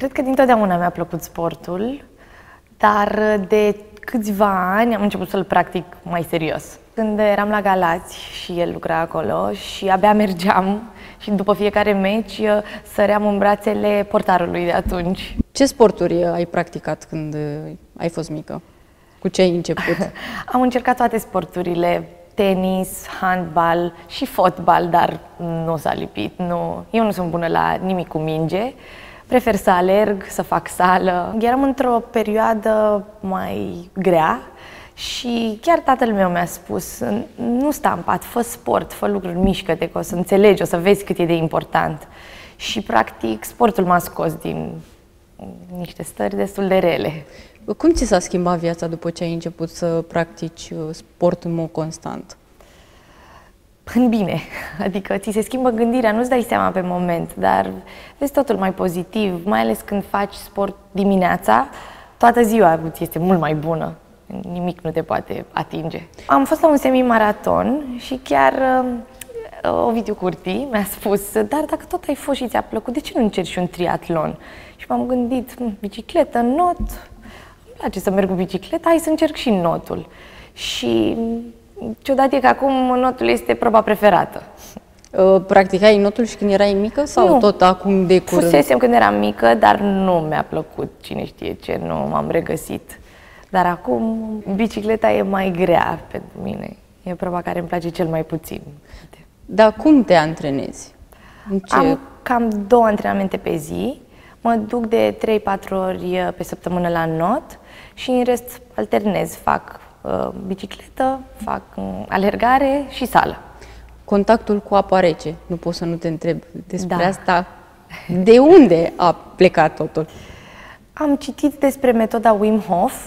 Cred că dintotdeauna mi-a plăcut sportul, dar de câțiva ani am început să-l practic mai serios. Când eram la Galați și el lucra acolo și abia mergeam și după fiecare meci săream în brațele portarului de atunci. Ce sporturi ai practicat când ai fost mică? Cu ce ai început? Am încercat toate sporturile. Tenis, handbal și fotbal, dar nu s-a lipit. Nu. Eu nu sunt bună la nimic cu minge. Prefer să alerg, să fac sală. Eram într-o perioadă mai grea și chiar tatăl meu mi-a spus: nu sta în pat, fă sport, fă lucruri, mișcă-te, că o să înțelegi, o să vezi cât e de important. Și practic sportul m-a scos din niște stări destul de rele. Cum ți s-a schimbat viața după ce ai început să practici sport în mod constant? În bine, adică ți se schimbă gândirea, nu-ți dai seama pe moment, dar vezi totul mai pozitiv, mai ales când faci sport dimineața, toată ziua ți este mult mai bună, nimic nu te poate atinge. Am fost la un semi-maraton și chiar Ovidiu Curti mi-a spus: dar dacă tot ai fost și ți-a plăcut, de ce nu încerci și un triatlon? Și m-am gândit: bicicletă, not, îmi place să merg cu bicicleta, hai să încerc și notul. Și ciudat e că acum notul este proba preferată. Practicai notul și când erai mică sau nu? Tot acum de curând? Fusesem când eram mică, dar nu mi-a plăcut, cine știe ce, nu m-am regăsit. Dar acum bicicleta e mai grea pentru mine, e proba care îmi place cel mai puțin. Dar cum te antrenezi? Am cam 2 antrenamente pe zi, mă duc de 3-4 ori pe săptămână la not și în rest alternez, fac bicicletă, fac alergare și sală. Contactul cu apa rece, nu pot să nu te întreb despre asta. De unde a plecat totul? Am citit despre metoda Wim Hof,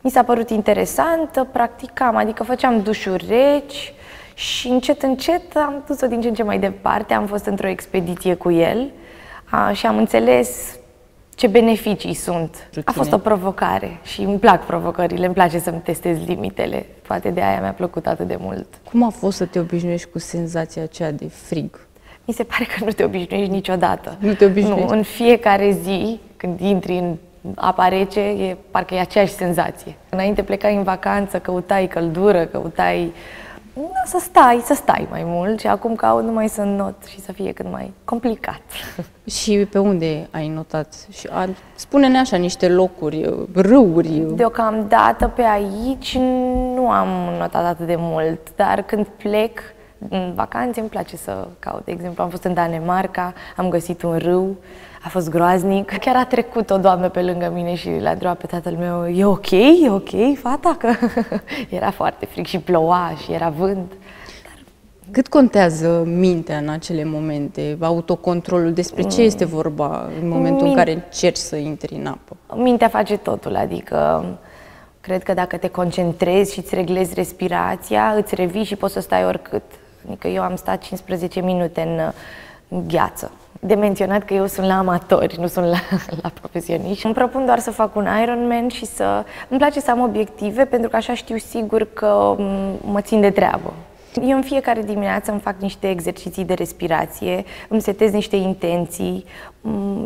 mi s-a părut interesant, practicam, adică făceam dușuri reci și încet, încet am dus-o din ce în ce mai departe, am fost într-o expediție cu el și am înțeles ce beneficii sunt. A fost o provocare și îmi plac provocările, îmi place să-mi testez limitele. Poate de aia mi-a plăcut atât de mult. Cum a fost să te obișnuiești cu senzația aceea de frig? Mi se pare că nu te obișnuiești niciodată. Nu te obișnuiești? Nu, în fiecare zi, când intri în apa rece, parcă e aceeași senzație. Înainte plecai în vacanță, căutai căldură, căutai să stai mai mult și acum caut numai să not și să fie cât mai complicat. Și pe unde ai notat? Spune-ne așa niște locuri, râuri. Deocamdată pe aici nu am notat atât de mult, dar când plec în vacanțe îmi place să caut. De exemplu, am fost în Danemarca, am găsit un râu, a fost groaznic. Chiar a trecut o doamnă pe lângă mine și l-a întrebat pe tatăl meu: e ok, e ok, fata? Că era foarte frig și ploua și era vânt. Dar cât contează mintea în acele momente, autocontrolul, despre ce este vorba în momentul în care încerci să intri în apă? Mintea face totul, adică cred că dacă te concentrezi și îți reglezi respirația, îți revii și poți să stai oricât. Adică eu am stat 15 minute în gheață. De menționat că eu sunt la amatori, nu sunt la profesioniști. Îmi propun doar să fac un Iron Man și îmi place să am obiective, pentru că așa știu sigur că mă țin de treabă. Eu în fiecare dimineață îmi fac niște exerciții de respirație, îmi setez niște intenții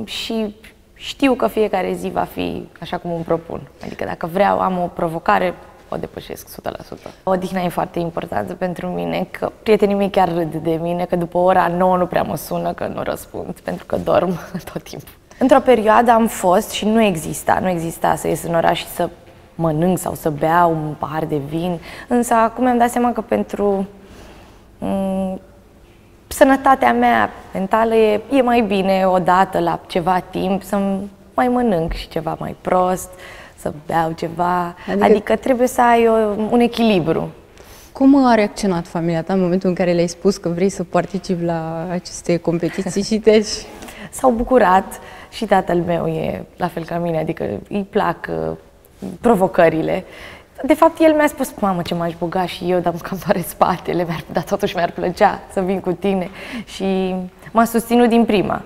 și știu că fiecare zi va fi așa cum îmi propun. Adică dacă vreau, am o provocare, o depășesc 100%. Odihna e foarte importantă pentru mine, că prietenii mei chiar râd de mine, că după ora 9 nu prea mă sună, că nu răspund, pentru că dorm tot timpul. Într-o perioadă am fost și nu exista să ies în oraș și să mănânc sau să beau un pahar de vin, însă acum mi-am dat seama că pentru sănătatea mea mentală e mai bine odată la ceva timp să mai mănânc și ceva mai prost, să beau ceva, adică trebuie să ai un echilibru. Cum a reacționat familia ta în momentul în care le-ai spus că vrei să participi la aceste competiții și deci? S-au bucurat și tatăl meu e la fel ca mine, adică îi plac provocările. De fapt, el mi-a spus: mamă, ce m-aș buga și eu, dar îmi cam doare spatele, dar totuși mi-ar plăcea să vin cu tine. Și m-a susținut din prima.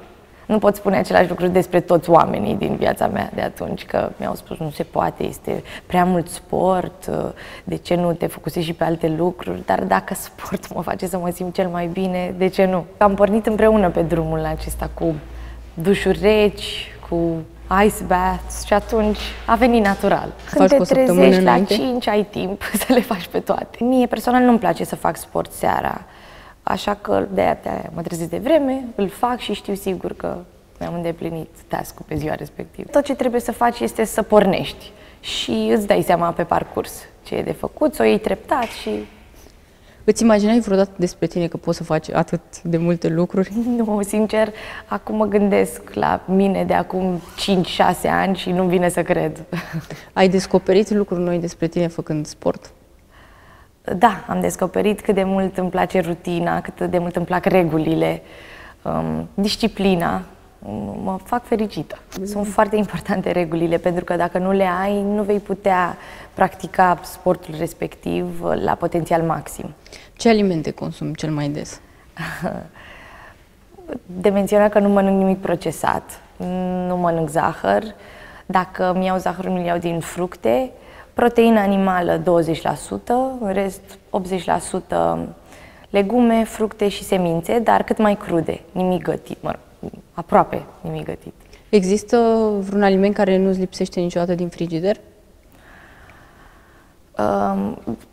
Nu pot spune același lucru despre toți oamenii din viața mea de atunci, că mi-au spus: nu se poate, este prea mult sport, de ce nu te focusești și pe alte lucruri, dar dacă sportul mă face să mă simt cel mai bine, de ce nu? Am pornit împreună pe drumul acesta cu dușuri reci, cu ice baths și atunci a venit natural. Când te trezești la 5, ai timp să le faci pe toate. Mie personal nu-mi place să fac sport seara, așa că de-aia mă trezesc de vreme, îl fac și știu sigur că mi-am îndeplinit task-ul pe ziua respectivă. Tot ce trebuie să faci este să pornești și îți dai seama pe parcurs ce e de făcut, să o iei treptat și... Îți imaginai vreodată despre tine că poți să faci atât de multe lucruri? Nu, sincer, acum mă gândesc la mine de acum 5-6 ani și nu-mi vine să cred. Ai descoperit lucruri noi despre tine făcând sport? Da, am descoperit cât de mult îmi place rutina, cât de mult îmi plac regulile, disciplina. Mă fac fericită. Sunt foarte importante regulile, pentru că dacă nu le ai, nu vei putea practica sportul respectiv la potențial maxim. Ce alimente consumi cel mai des? De menționat că nu mănânc nimic procesat, nu mănânc zahăr. Dacă îmi iau zahărul, mi-l iau din fructe. Proteina animală 20%, în rest 80% legume, fructe și semințe, dar cât mai crude, nimic gătit, mă rog. Aproape nimic gătit. Există vreun aliment care nu-ți lipsește niciodată din frigider?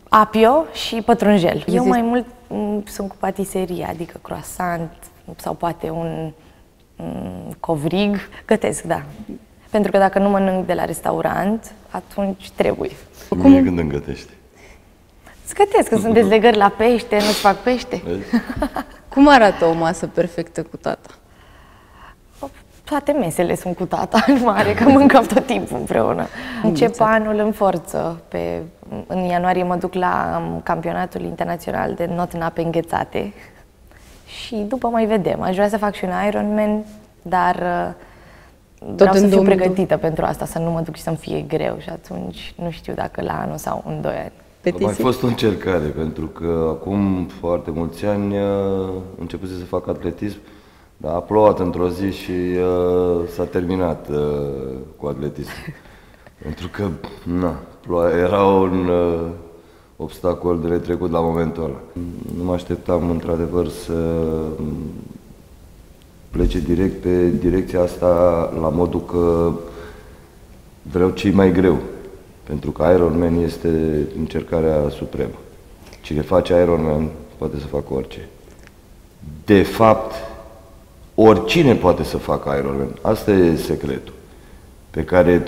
Apio și pătrunjel. Există? Eu mai mult sunt cu patiserie, adică croissant sau poate un covrig. Gătesc, da. Pentru că dacă nu mănânc de la restaurant, atunci trebuie. Cum e când îmi gătești? Îți gătesc, că sunt dezlegări la pește, nu-ți fac pește. Cum arată o masă perfectă cu tata? Toate mesele sunt cu tata în mare, că mâncăm tot timpul împreună. Încep anul în forță. În ianuarie mă duc la campionatul internațional de not în ape înghețate și după mai vedem. Aș vrea să fac și un Iron Man, dar tot vreau să fiu pregătită pentru asta, să nu mă duc și să-mi fie greu și atunci nu știu dacă la anul sau în 2 ani. A mai fost o încercare, pentru că acum foarte mulți ani începuse să fac atletism. Da, a plouat într-o zi și s-a terminat cu atletism. Pentru că, na, ploaia era un obstacol de netrecut la momentul ăla. Nu mă așteptam, într-adevăr, să plece direct pe direcția asta la modul că vreau ce-i mai greu. Pentru că Iron Man este încercarea supremă. Cine face Iron Man poate să facă orice. De fapt, oricine poate să facă Iron Man. Asta e secretul pe care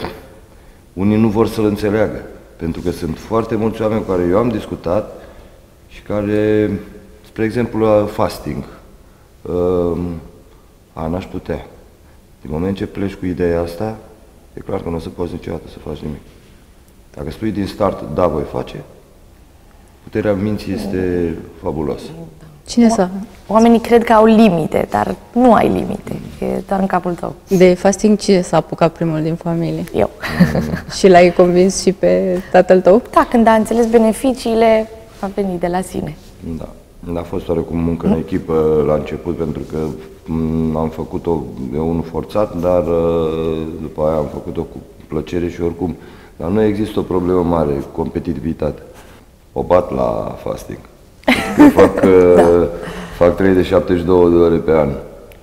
unii nu vor să-l înțeleagă. Pentru că sunt foarte mulți oameni cu care eu am discutat și care, spre exemplu, la fasting, n-aș putea. Din moment ce pleci cu ideea asta, e clar că nu o să poți niciodată să faci nimic. Dacă spui din start, da, voi face, puterea minții este fabuloasă. Cine să? Oamenii cred că au limite, dar nu ai limite. E doar în capul tău. De fasting cine s-a apucat primul din familie? Eu. Și l-ai convins și pe tatăl tău? Da, când a înțeles beneficiile, a venit de la sine. Da. A fost oarecum muncă în echipă la început, pentru că am făcut-o eu unul forțat, dar după aia am făcut-o cu plăcere și oricum. Dar nu există o problemă mare, competitivitate. O bat la fasting. Fac 372 de ore pe an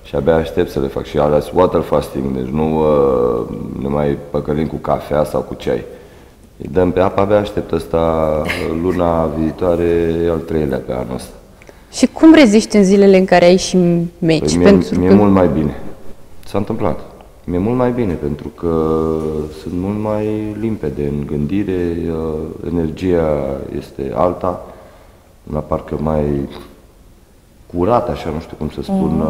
și abia aștept să le fac și alea sunt water fasting, deci nu ne mai păcălim cu cafea sau cu ceai. Îi dăm pe apă, abia aștept asta luna viitoare, al 3-lea pe anul ăsta. Și cum reziști în zilele în care ai și meci? Mi-e mult mai bine. S-a întâmplat. Mi-e mult mai bine pentru că sunt mult mai limpede în gândire, energia este alta. Una parcă mai curată, așa, nu știu cum să spun,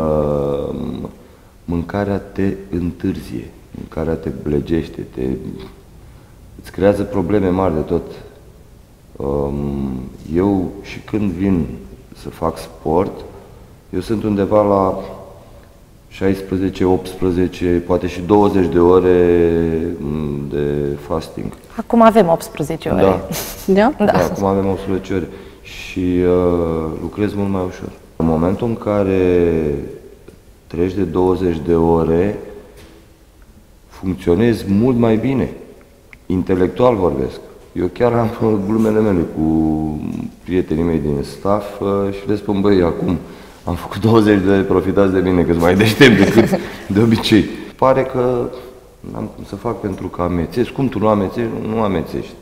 mâncarea te întârzie, mâncarea te blegește, îți creează probleme mari de tot. Eu și când vin să fac sport, eu sunt undeva la 16, 18, poate și 20 de ore de fasting. Acum avem 18 ore. Da, da? Da, acum avem 18 ore. Și lucrez mult mai ușor. În momentul în care treci de 20 de ore, funcționezi mult mai bine. Intelectual vorbesc. Eu chiar am glumele mele cu prietenii mei din staff și le spun, băi, acum am făcut 20 de ore, profitați de mine, că-s mai deștept decât de obicei. Pare că N-am cum să fac pentru că amețești. Cum tu nu amețești? Nu amețești.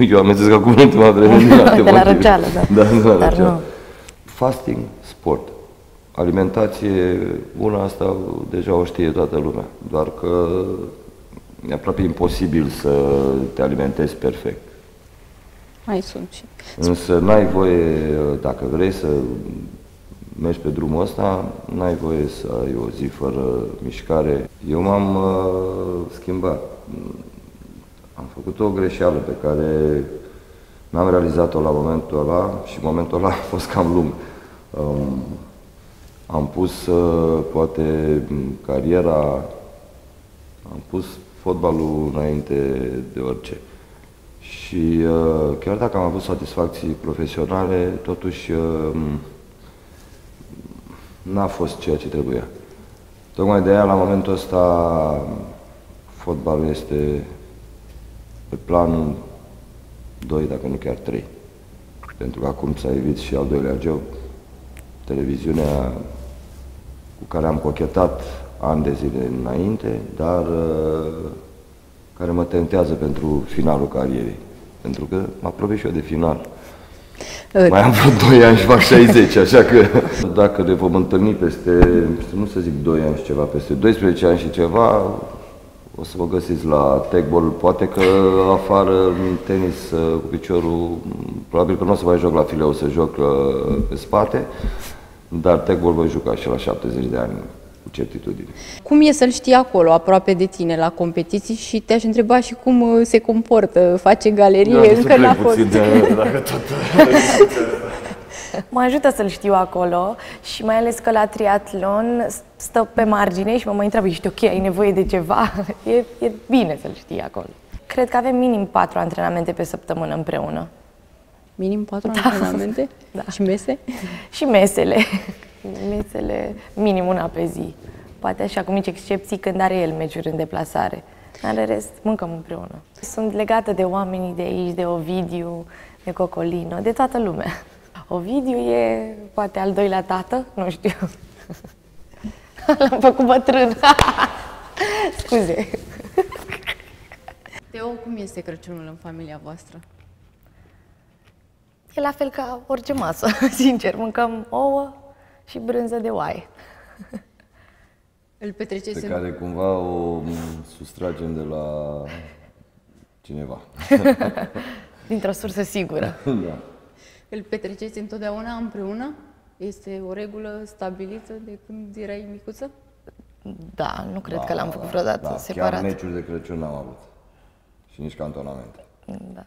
Eu amețesc acum în ultima vreme. De la răceală, da. Da, la răceală. Fasting, sport. Alimentație, una asta deja o știe toată lumea. Doar că e aproape imposibil să te alimentezi perfect. Mai sunt și... Însă n-ai voie, dacă vrei să mergi pe drumul ăsta, n-ai voie să ai o zi fără mișcare. Eu m-am schimbat. Am făcut o greșeală pe care n-am realizat-o la momentul ăla și momentul ăla a fost cam lung. Am pus, poate, cariera, am pus fotbalul înainte de orice. Și chiar dacă am avut satisfacții profesionale, totuși n-a fost ceea ce trebuia. Tocmai de aia, la momentul ăsta, fotbalul este pe planul 2, dacă nu chiar 3. Pentru că acum s-a evit și al doilea job, televiziunea cu care am cochetat ani de zile înainte, dar care mă tentează pentru finalul carierei. Pentru că mă apropie și eu de final. Mai am vreo 2 ani și fac 60, așa că dacă ne vom întâlni peste, nu să zic 2 ani și ceva, peste 12 ani și ceva, o să vă găsiți la Teqball. Poate că afară în tenis cu piciorul, probabil că nu o să mai joc la fileu, o să joc pe spate, dar Teqball voi juca și la 70 de ani. Certitudine. Cum e să-l știi acolo, aproape de tine, la competiții și te-aș întreba și cum se comportă, face galerie, încă n-a fost. Mă ajută să-l știu acolo și mai ales că la triatlon stă pe margine și mă mai întreabă, ești ok, ai nevoie de ceva? E bine să-l știi acolo. Cred că avem minim 4 antrenamente pe săptămână împreună. Minim 4 antrenamente? Da. Și mese? Și mesele. Mesele, minim una pe zi. Poate așa cu mici excepții când are el meciuri în deplasare. Dar în rest, mâncăm împreună. Sunt legată de oamenii de aici, de Ovidiu, de Cocolino, de toată lumea. Ovidiu e poate al doilea tată, nu știu. L-am făcut bătrân. Scuze. Teo, cum este Crăciunul în familia voastră? E la fel ca orice masă, sincer. Mâncăm ouă și brânză de oaie. Îl petreceți pe care cumva o sustragem de la cineva. Dintr-o sursă sigură. Da. Îl petreceți întotdeauna împreună? Este o regulă stabilită de când erai micuță? Da, nu cred că l-am făcut vreodată separat. Chiar meciuri de Crăciun n-am avut. Și nici cantonamente. Da.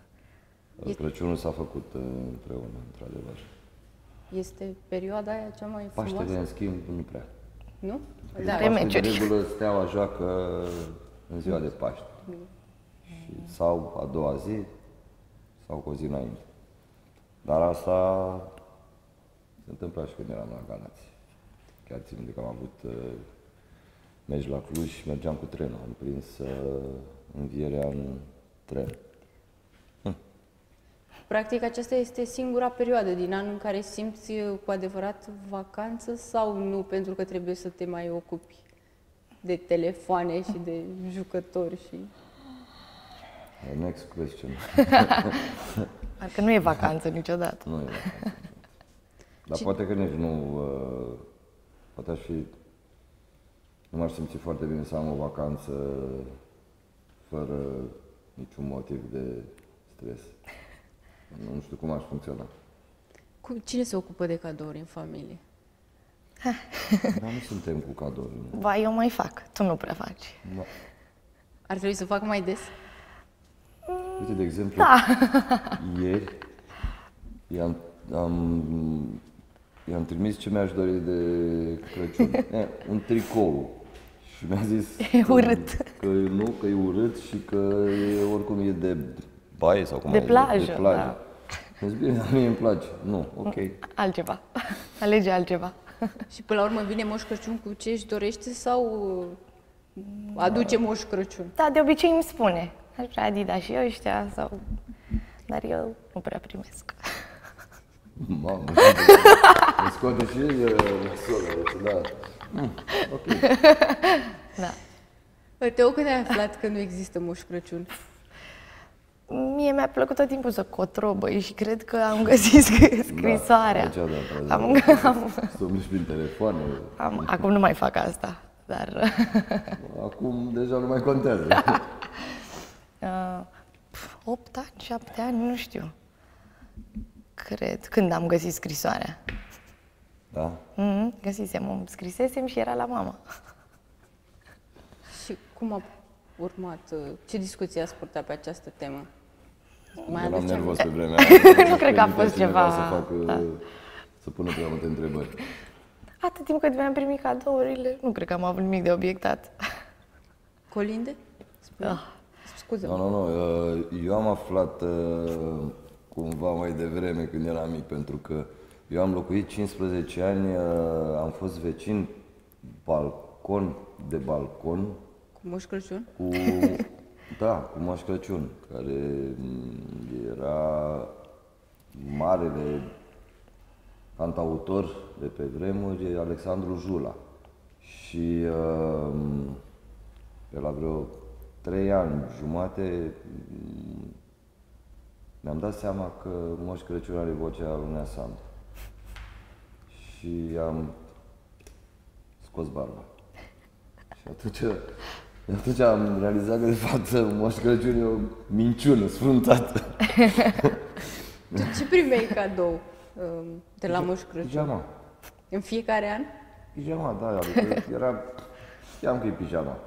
Crăciunul s-a făcut împreună, într-adevăr. Este perioada aia cea mai frumoasă? Paștele, în schimb, nu prea. Nu? Da, de regulă, Steaua joacă în ziua de Paște. Și sau a doua zi, sau cu o zi înainte. Dar asta se întâmpla și când eram la Galați. Chiar țin de că am avut meci la Cluj și mergeam cu trenul. Am prins învierea în tren. Practic, aceasta este singura perioadă din an în care simți cu adevărat vacanță sau nu, pentru că trebuie să te mai ocupi de telefoane și de jucători și... Next question. Că nu e vacanță niciodată. Nu e vacanță. Dar poate că nici nu... Poate aș fi... Nu m-aș simți foarte bine să am o vacanță fără niciun motiv de stres. Nu știu cum aș funcționa. Cine se ocupă de cadouri în familie? Dar nu suntem cu cadouri. Ba, eu mai fac. Tu nu prea faci. Da. Ar trebui să fac mai des? Uite, de exemplu, da. Ieri i-am trimis ce mi-aș dori de Crăciun. Un tricou. Și mi-a zis că e urât și că oricum e de... baie sau cum de plajă. De plajă. Da. Îți bine, mie îmi place. Nu, ok. Altceva. Alege altceva. Și până la urmă vine Moș Crăciun cu ce își dorește sau aduce Moș Crăciun? Da, de obicei îmi spune. Aș vrea Adidas și eu ăștia sau... Dar eu nu prea primesc. Mamă, îmi scoate și el, da. Ok. Da. Teo, când ai aflat că nu există Moș Crăciun? Mie mi-a plăcut tot timpul să cotrobăi și cred că am găsit scrisoarea. Da, da, am prin telefoane. Acum nu mai fac asta, dar... Acum deja nu mai contează. 8 ani, 7 ani, nu știu. Cred, când am găsit scrisoarea. Da? Găsisem, scrisesem și era la mama. Și cum a urmat? Ce discuție ați purtat pe această temă? Mai eram nervos pe vremea aia. Nu cred că a fost ceva... Să pună prea multe întrebări. Atât timp cât mi-am primit cadourile, nu cred că am avut nimic de obiectat. Colinde? Scuze-mă. Nu, nu, nu. Eu am aflat cumva mai devreme când eram mic, pentru că eu am locuit 15 ani, am fost vecin balcon de balcon. Cu Moș Crăciun? Da, cu Moș Crăciun, care era marele cantautor de pe vremuri, Alexandru Jula. Și pe la vreo 3 ani jumate mi-am dat seama că Moș Crăciun are vocea lui Nea Sandu. Și am scos barba. Și atunci am realizat că, de fapt, Moș Crăciun e o minciună sfruntată. Ce primeai cadou de la Moș Crăciun? Pijama. În fiecare an? Pijama, da. Știam că e pijama.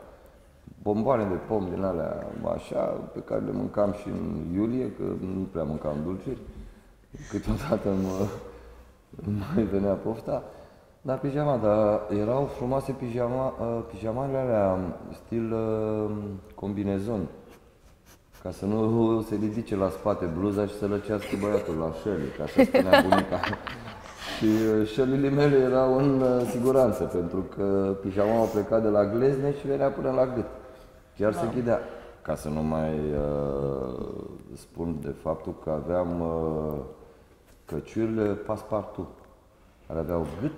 Bomboane de pom din alea, așa, pe care le mâncam și în iulie, că nu prea mâncam dulciuri. Câteodată mai venea pofta. Da, pijama, dar erau frumoase pijamalele alea, stil combinezon, ca să nu se ridice la spate bluza și să lăcească băiatul la șelii, ca să spunea bunica. Și șelile mele erau în siguranță, pentru că pijama a plecat de la glezne și venea până la gât. Chiar se ghidea. Ca să nu mai spun de faptul că aveam căciurile paspartu, care aveau gât.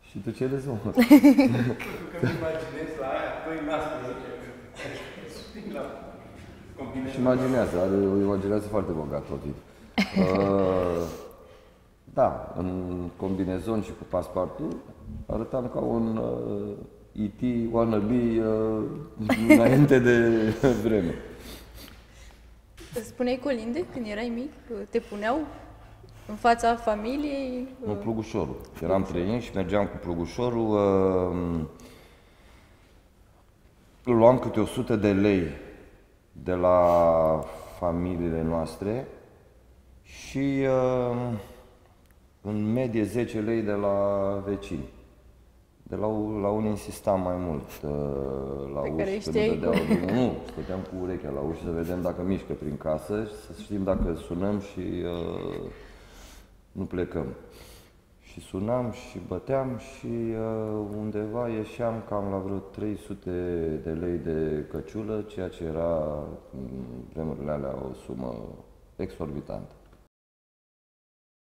Și tu ce le zonă? Pentru că îmi imaginez la aia, păi nasul. Și imaginează, are o imaginație foarte bogată, tot da, în combinezon și cu paspartul, arătam ca un E.T. wannabe înainte de vreme. Spuneai colinde când erai mic? Te puneau în fața familiei? Nu, plugușorul. Eram trăin și mergeam cu plugușorul. Luam câte 100 de lei de la familiile noastre și în medie 10 lei de la vecini. De la unii insistam mai mult la uși, că nu dădeau drumul. Nu, stăteam cu urechea la uși să vedem dacă mișcă prin casă și să știm dacă sunăm și... nu plecăm. Și sunam și băteam și undeva ieșeam cam la vreo 300 de lei de căciulă, ceea ce era în vremurile alea o sumă exorbitantă.